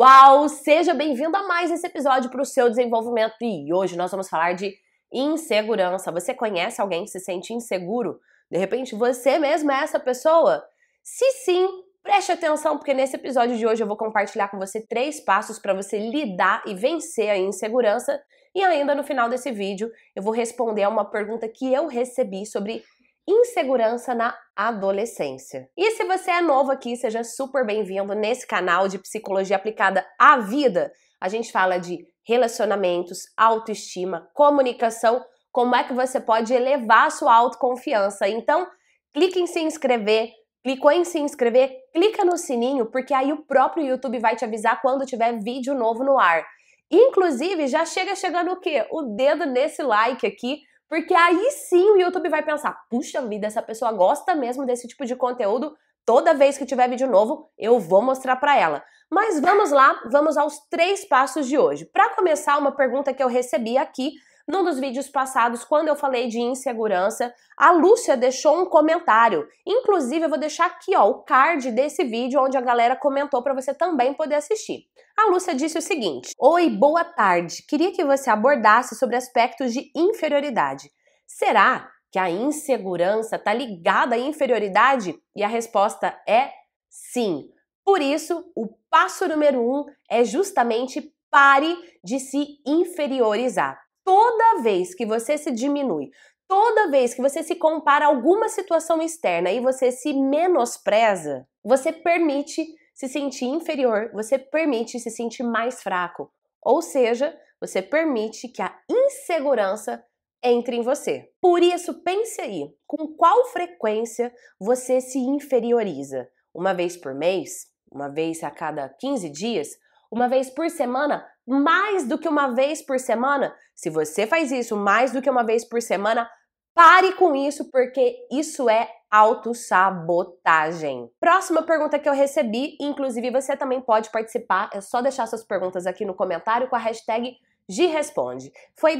Uau! Seja bem-vindo a mais esse episódio para o seu desenvolvimento e hoje nós vamos falar de insegurança. Você conhece alguém que se sente inseguro? De repente você mesmo é essa pessoa? Se sim, preste atenção porque nesse episódio de hoje eu vou compartilhar com você 3 passos para você lidar e vencer a insegurança e ainda no final desse vídeo eu vou responder a uma pergunta que eu recebi sobre insegurança na adolescência. E se você é novo aqui, seja super bem-vindo nesse canal de psicologia aplicada à vida. A gente fala de relacionamentos, autoestima, comunicação, como é que você pode elevar a sua autoconfiança. Então, clique em se inscrever, clicou em se inscrever, clica no sininho, porque aí o próprio YouTube vai te avisar quando tiver vídeo novo no ar. Inclusive, já chega chegando o quê? O dedo nesse like aqui, porque aí sim o YouTube vai pensar, puxa vida, essa pessoa gosta mesmo desse tipo de conteúdo, toda vez que tiver vídeo novo eu vou mostrar pra ela. Mas vamos lá, vamos aos 3 passos de hoje. Pra começar, uma pergunta que eu recebi aqui num dos vídeos passados, quando eu falei de insegurança, a Lúcia deixou um comentário. Inclusive eu vou deixar aqui ó, o card desse vídeo onde a galera comentou pra você também poder assistir. A Lúcia disse o seguinte: oi, boa tarde, queria que você abordasse sobre aspectos de inferioridade. Será que a insegurança está ligada à inferioridade? E a resposta é sim. Por isso, o passo número 1 é justamente pare de se inferiorizar. Toda vez que você se diminui, toda vez que você se compara a alguma situação externa e você se menospreza, você permite se sentir inferior, você permite se sentir mais fraco. Ou seja, você permite que a insegurança entre em você. Por isso, pense aí, com qual frequência você se inferioriza? Uma vez por mês? Uma vez a cada 15 dias? Uma vez por semana? Mais do que uma vez por semana? Se você faz isso mais do que uma vez por semana, pare com isso, porque isso é autossabotagem. Próxima pergunta que eu recebi, inclusive você também pode participar, é só deixar suas perguntas aqui no comentário com a hashtag #GResponde. Foi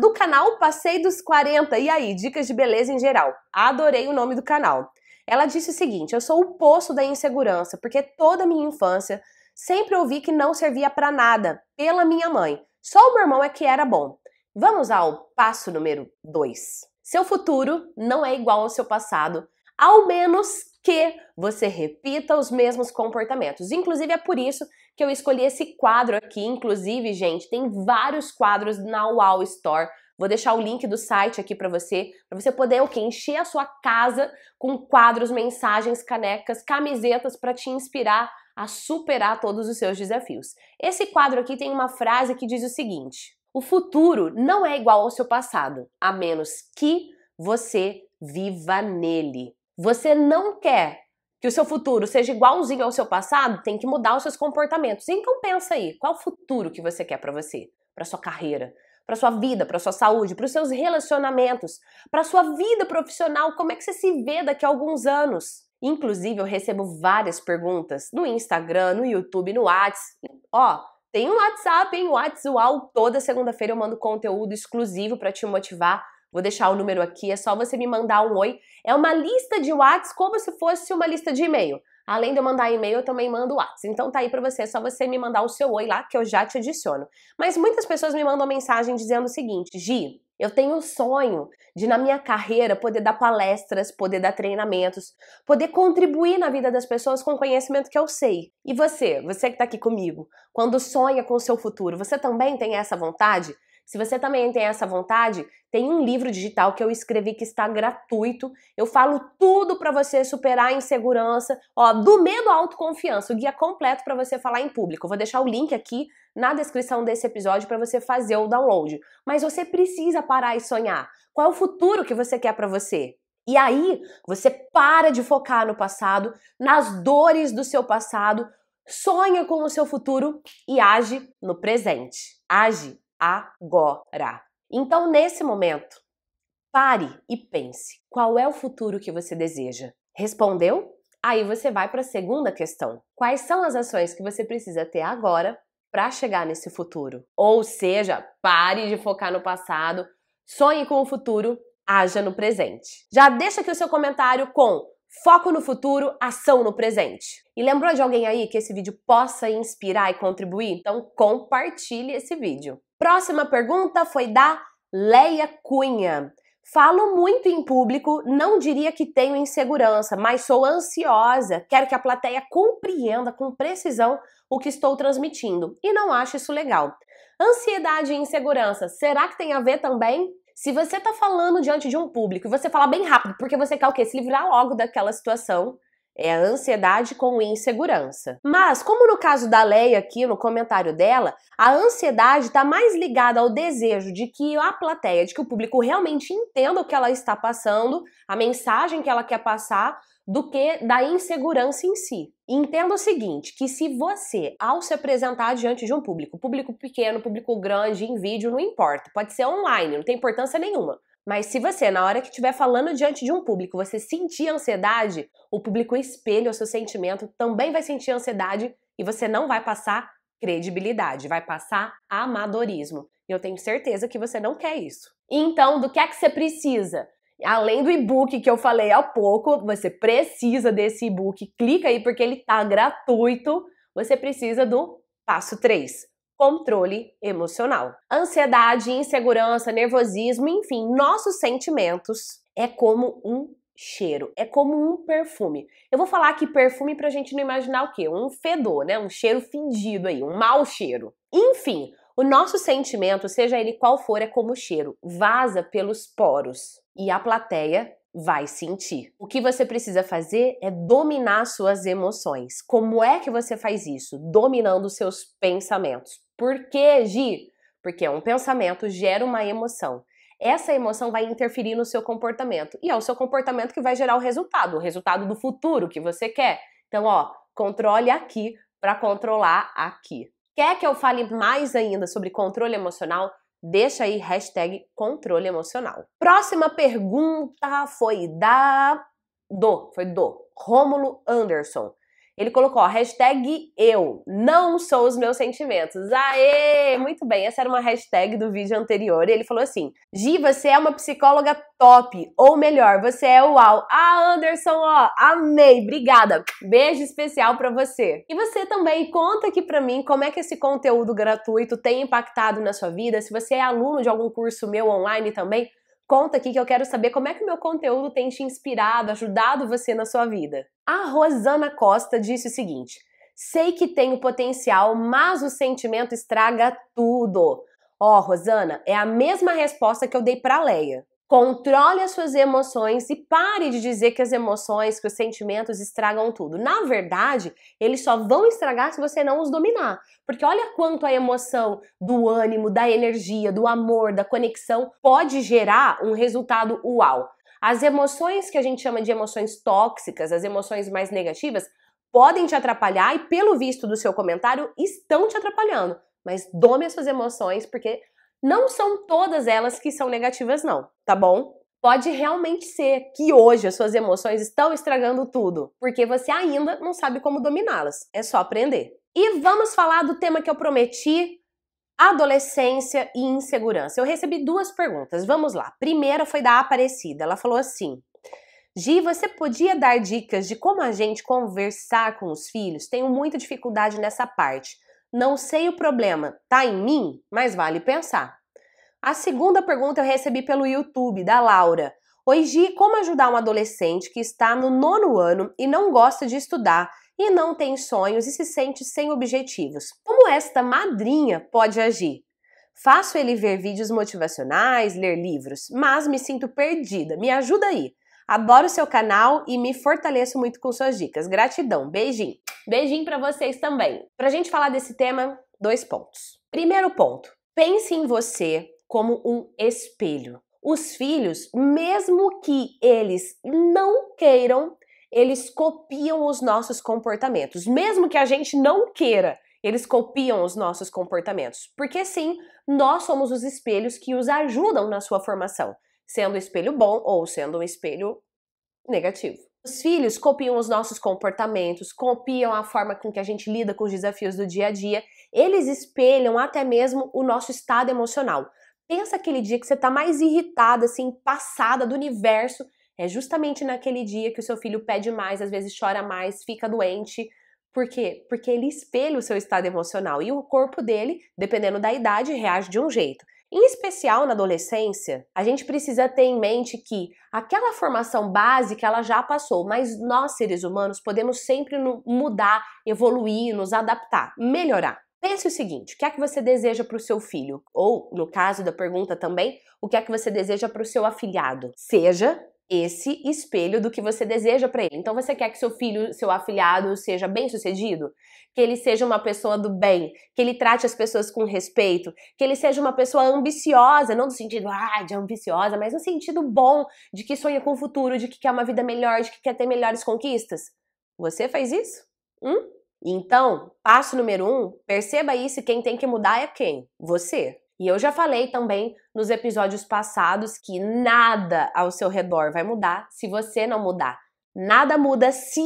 do canal Passei dos 40, e aí, dicas de beleza em geral. Adorei o nome do canal. Ela disse o seguinte: eu sou o poço da insegurança, porque toda a minha infância sempre ouvi que não servia pra nada, pela minha mãe. Só o meu irmão é que era bom. Vamos ao passo número 2. Seu futuro não é igual ao seu passado, ao menos que você repita os mesmos comportamentos. Inclusive é por isso que eu escolhi esse quadro aqui. Inclusive, gente, tem vários quadros na Uau wow Store. Vou deixar o link do site aqui para você poder o quê? Encher a sua casa com quadros, mensagens, canecas, camisetas para te inspirar a superar todos os seus desafios. Esse quadro aqui tem uma frase que diz o seguinte: o futuro não é igual ao seu passado, a menos que você viva nele. Você não quer que o seu futuro seja igualzinho ao seu passado, tem que mudar os seus comportamentos. Então pensa aí, qual futuro que você quer para você? Para sua carreira, para sua vida, para sua saúde, para os seus relacionamentos, para sua vida profissional, como é que você se vê daqui a alguns anos? Inclusive eu recebo várias perguntas no Instagram, no YouTube, no WhatsApp. Ó, tem um WhatsApp, hein? WhatsApp, toda segunda-feira eu mando conteúdo exclusivo para te motivar. Vou deixar o número aqui, é só você me mandar um oi. É uma lista de WhatsApp como se fosse uma lista de e-mail. Além de eu mandar e-mail, eu também mando WhatsApp. Então tá aí pra você, é só você me mandar o seu oi lá que eu já te adiciono. Mas muitas pessoas me mandam mensagem dizendo o seguinte: Gi, eu tenho um sonho de na minha carreira poder dar palestras, poder dar treinamentos, poder contribuir na vida das pessoas com o conhecimento que eu sei. E você? Você que tá aqui comigo, quando sonha com o seu futuro, você também tem essa vontade? Se você também tem essa vontade, tem um livro digital que eu escrevi que está gratuito. Eu falo tudo para você superar a insegurança, ó, do medo à autoconfiança, o guia completo para você falar em público. Eu vou deixar o link aqui na descrição desse episódio para você fazer o download. Mas você precisa parar e sonhar. Qual é o futuro que você quer para você? E aí, você para de focar no passado, nas dores do seu passado, sonha com o seu futuro e age no presente. Age agora. Então, nesse momento, pare e pense: qual é o futuro que você deseja? Respondeu? Aí você vai para a segunda questão. Quais são as ações que você precisa ter agora para chegar nesse futuro? Ou seja, pare de focar no passado, sonhe com o futuro, haja no presente. Já deixa aqui o seu comentário com: Foco no futuro, ação no presente. E lembrou de alguém aí que esse vídeo possa inspirar e contribuir? Então compartilhe esse vídeo. Próxima pergunta foi da Leia Cunha. Falo muito em público, não diria que tenho insegurança, mas sou ansiosa. Quero que a plateia compreenda com precisão o que estou transmitindo e não acho isso legal. Ansiedade e insegurança, será que tem a ver também? Se você tá falando diante de um público e você fala bem rápido, porque você quer o quê? Se livrar logo daquela situação. É a ansiedade com insegurança. Mas, como no caso da Leia aqui, no comentário dela, a ansiedade tá mais ligada ao desejo de que a plateia, de que o público realmente entenda o que ela está passando, a mensagem que ela quer passar, do que da insegurança em si. Entenda o seguinte, que se você, ao se apresentar diante de um público, público pequeno, público grande, em vídeo, não importa, pode ser online, não tem importância nenhuma. Mas se você, na hora que estiver falando diante de um público, você sentir ansiedade, o público espelha o seu sentimento, também vai sentir ansiedade e você não vai passar credibilidade, vai passar amadorismo. E eu tenho certeza que você não quer isso. Então, do que é que você precisa? Além do e-book que eu falei há pouco, você precisa desse e-book, clica aí porque ele tá gratuito, você precisa do passo 3, controle emocional. Ansiedade, insegurança, nervosismo, enfim, nossos sentimentos é como um cheiro, é como um perfume. Eu vou falar aqui perfume pra gente não imaginar o quê? Um fedor, né? Um cheiro fingido aí, um mau cheiro. Enfim, o nosso sentimento, seja ele qual for, é como cheiro, vaza pelos poros. E a plateia vai sentir. O que você precisa fazer é dominar suas emoções. Como é que você faz isso? Dominando seus pensamentos. Por quê, Gi? Porque um pensamento gera uma emoção. Essa emoção vai interferir no seu comportamento. E é o seu comportamento que vai gerar o resultado do futuro que você quer. Então, ó, controle aqui para controlar aqui. Quer que eu fale mais ainda sobre controle emocional? Deixa aí, hashtag controle emocional. Próxima pergunta foi do Rômulo Anderson. Ele colocou, ó, hashtag eu, não sou os meus sentimentos. Aê, muito bem, essa era uma hashtag do vídeo anterior. E ele falou assim, Gi, você é uma psicóloga top, ou melhor, você é uau. Ah, Anderson, ó, amei, obrigada. Beijo especial pra você. E você também, conta aqui pra mim como é que esse conteúdo gratuito tem impactado na sua vida. Se você é aluno de algum curso meu online também, conta aqui que eu quero saber como é que o meu conteúdo tem te inspirado, ajudado você na sua vida. A Rosana Costa disse o seguinte, sei que tenho potencial, mas o sentimento estraga tudo. Ó, Rosana, é a mesma resposta que eu dei pra Leia. Controle as suas emoções e pare de dizer que as emoções, que os sentimentos estragam tudo. Na verdade, eles só vão estragar se você não os dominar. Porque olha quanto a emoção do ânimo, da energia, do amor, da conexão pode gerar um resultado uau. As emoções que a gente chama de emoções tóxicas, as emoções mais negativas, podem te atrapalhar e pelo visto do seu comentário estão te atrapalhando. Mas dome as suas emoções porque... não são todas elas que são negativas não, tá bom? Pode realmente ser que hoje as suas emoções estão estragando tudo, porque você ainda não sabe como dominá-las, é só aprender. E vamos falar do tema que eu prometi, adolescência e insegurança. Eu recebi duas perguntas, vamos lá. Primeira foi da Aparecida, ela falou assim, Gi, você podia dar dicas de como a gente conversar com os filhos? Tenho muita dificuldade nessa parte. Não sei o problema, tá em mim, mas vale pensar. A segunda pergunta eu recebi pelo YouTube, da Laura. Oi, Gi, como ajudar um adolescente que está no 9º ano e não gosta de estudar e não tem sonhos e se sente sem objetivos? Como esta madrinha pode agir? Faço ele ver vídeos motivacionais, ler livros, mas me sinto perdida. Me ajuda aí. Adoro o seu canal e me fortaleço muito com suas dicas. Gratidão, beijinho. Beijinho pra vocês também. Pra gente falar desse tema, 2 pontos. Primeiro ponto, pense em você como um espelho. Os filhos, mesmo que eles não queiram, eles copiam os nossos comportamentos. Mesmo que a gente não queira, eles copiam os nossos comportamentos. Porque sim, nós somos os espelhos que os ajudam na sua formação. Sendo um espelho bom ou sendo um espelho negativo. Os filhos copiam os nossos comportamentos, copiam a forma com que a gente lida com os desafios do dia a dia. Eles espelham até mesmo o nosso estado emocional. Pensa aquele dia que você tá mais irritada, assim, passada do universo, É justamente naquele dia que o seu filho pede mais, às vezes chora mais, fica doente. Por quê? Porque ele espelha o seu estado emocional e o corpo dele, dependendo da idade, reage de um jeito. Em especial na adolescência, a gente precisa ter em mente que aquela formação básica ela já passou, mas nós, seres humanos, podemos sempre mudar, evoluir, nos adaptar, melhorar. Pense o seguinte, o que é que você deseja para o seu filho? Ou, no caso da pergunta também, o que é que você deseja para o seu afilhado? Seja esse espelho do que você deseja para ele. Então você quer que seu filho, seu afilhado, seja bem-sucedido? Que ele seja uma pessoa do bem, que ele trate as pessoas com respeito, que ele seja uma pessoa ambiciosa, não no sentido de ambiciosa, mas no sentido bom, de que sonha com o futuro, de que quer uma vida melhor, de que quer ter melhores conquistas. Você faz isso? Então, passo número 1, perceba isso, quem tem que mudar é quem? Você. E eu já falei também nos episódios passados que nada ao seu redor vai mudar se você não mudar. Nada muda se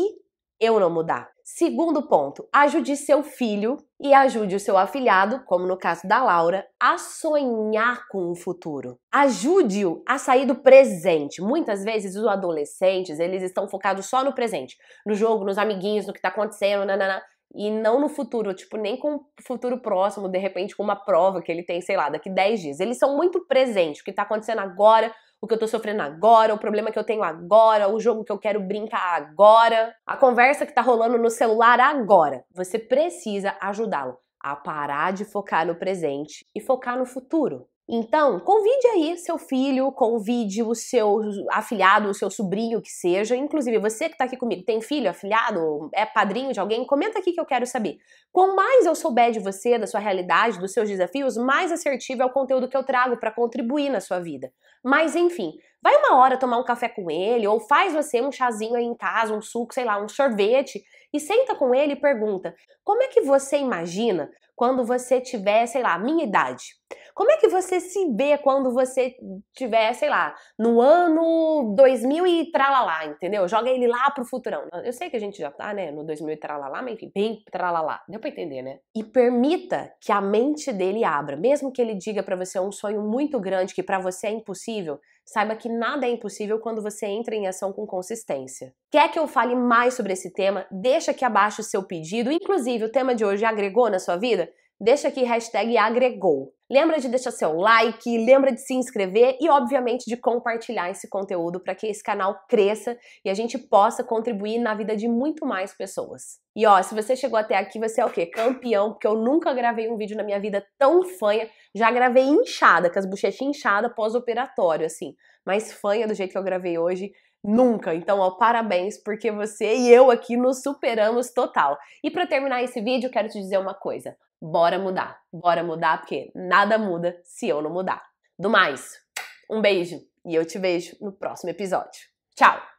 eu não mudar. Segundo ponto, ajude seu filho e ajude o seu afilhado, como no caso da Laura, a sonhar com o futuro. Ajude-o a sair do presente. Muitas vezes os adolescentes, eles estão focados só no presente, no jogo, nos amiguinhos, no que está acontecendo, e não no futuro, tipo, nem com o futuro próximo, de repente com uma prova que ele tem, sei lá, daqui 10 dias. Eles são muito presentes, o que tá acontecendo agora, o que eu tô sofrendo agora, o problema que eu tenho agora, o jogo que eu quero brincar agora, a conversa que tá rolando no celular agora. Você precisa ajudá-lo a parar de focar no presente e focar no futuro. Então, convide aí seu filho, convide o seu afilhado, o seu sobrinho, que seja. Inclusive, você que está aqui comigo, tem filho, afilhado, é padrinho de alguém? Comenta aqui que eu quero saber. Quanto mais eu souber de você, da sua realidade, dos seus desafios, mais assertivo é o conteúdo que eu trago para contribuir na sua vida. Mas, enfim, vai uma hora tomar um café com ele, ou faz você um chazinho aí em casa, um suco, sei lá, um sorvete, e senta com ele e pergunta, como é que você imagina quando você tiver, sei lá, minha idade? Como é que você se vê quando você tiver, sei lá, no ano 2000 e tralalá, entendeu? Joga ele lá pro futurão. Eu sei que a gente já tá, né, no 2000 e tralalá, mas enfim, bem tralalá. Deu pra entender, né? E permita que a mente dele abra. Mesmo que ele diga pra você um sonho muito grande que pra você é impossível, saiba que nada é impossível quando você entra em ação com consistência. Quer que eu fale mais sobre esse tema? Deixa aqui abaixo o seu pedido. Inclusive, o tema de hoje agregou na sua vida? Deixa aqui #agregou. Lembra de deixar seu like, lembra de se inscrever e, obviamente, de compartilhar esse conteúdo para que esse canal cresça e a gente possa contribuir na vida de muito mais pessoas. E ó, se você chegou até aqui, você é o quê? Campeão, porque eu nunca gravei um vídeo na minha vida tão fanha. Já gravei inchada, com as bochechinhas inchadas pós-operatório, assim. Mas fanha do jeito que eu gravei hoje, nunca. Então, ó, parabéns, porque você e eu aqui nos superamos total. E para terminar esse vídeo, eu quero te dizer uma coisa. Bora mudar porque nada muda se eu não mudar. Do mais, um beijo e eu te vejo no próximo episódio. Tchau!